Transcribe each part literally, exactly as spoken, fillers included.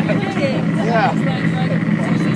Yeah. It's like, like, she's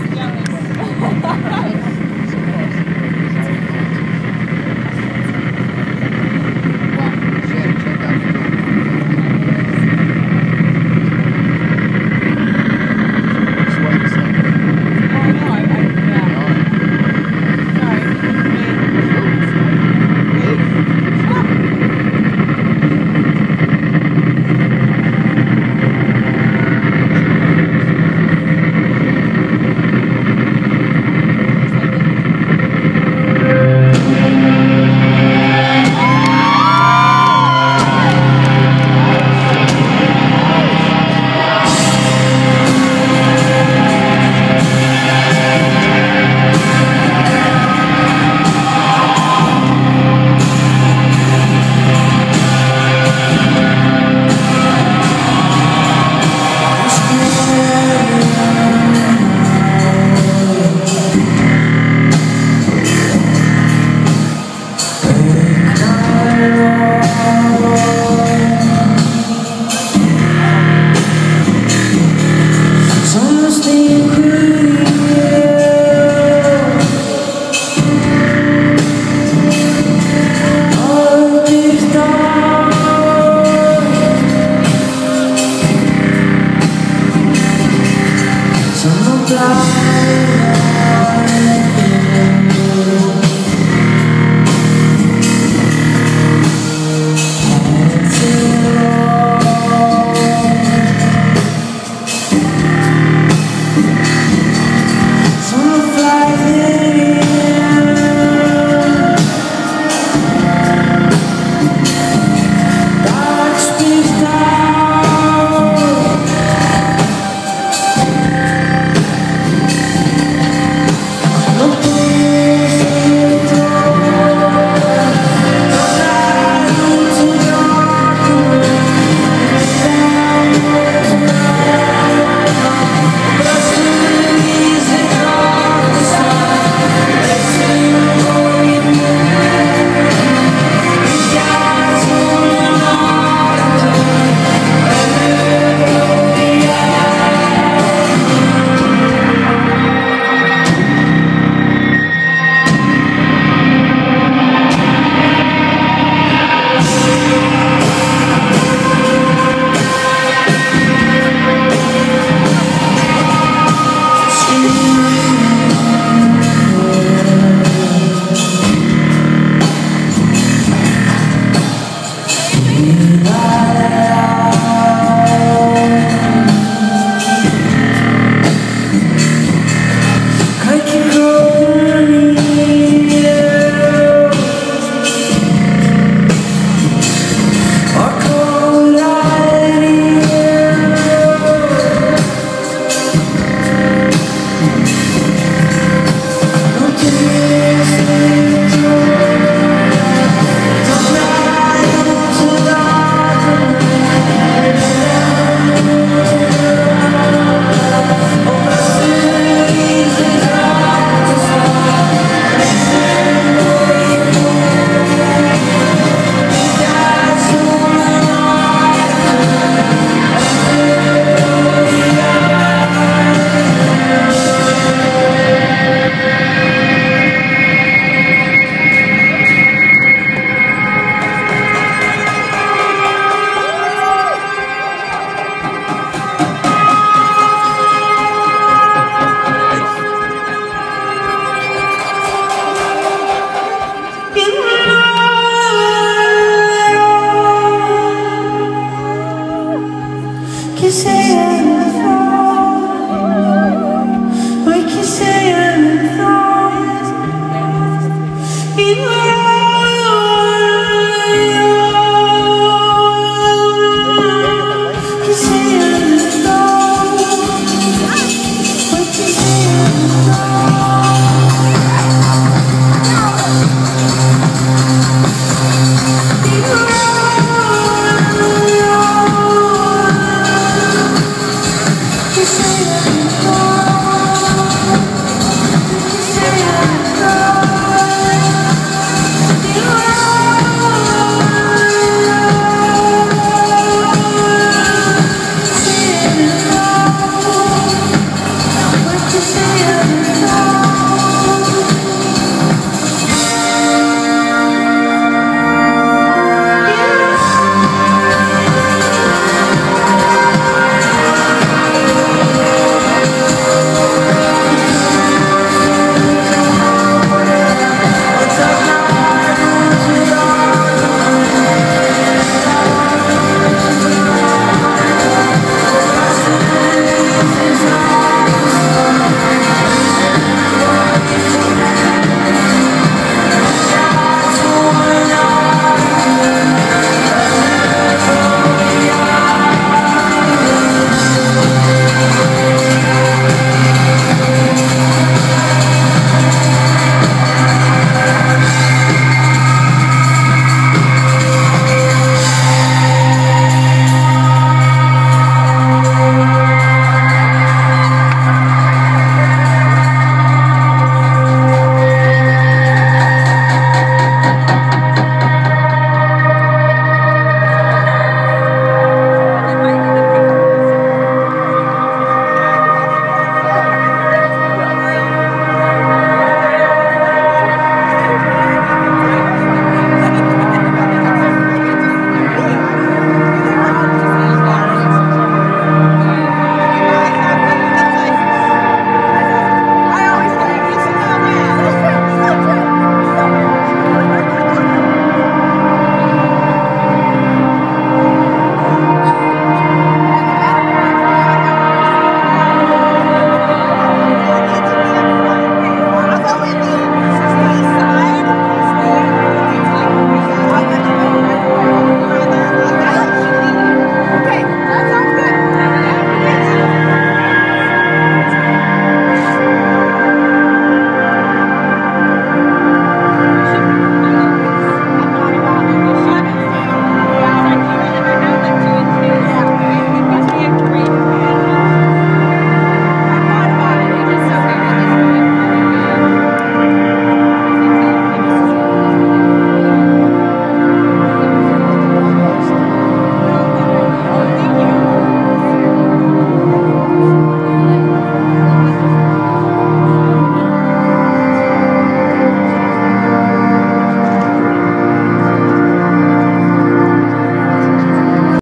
we can say I'm in love.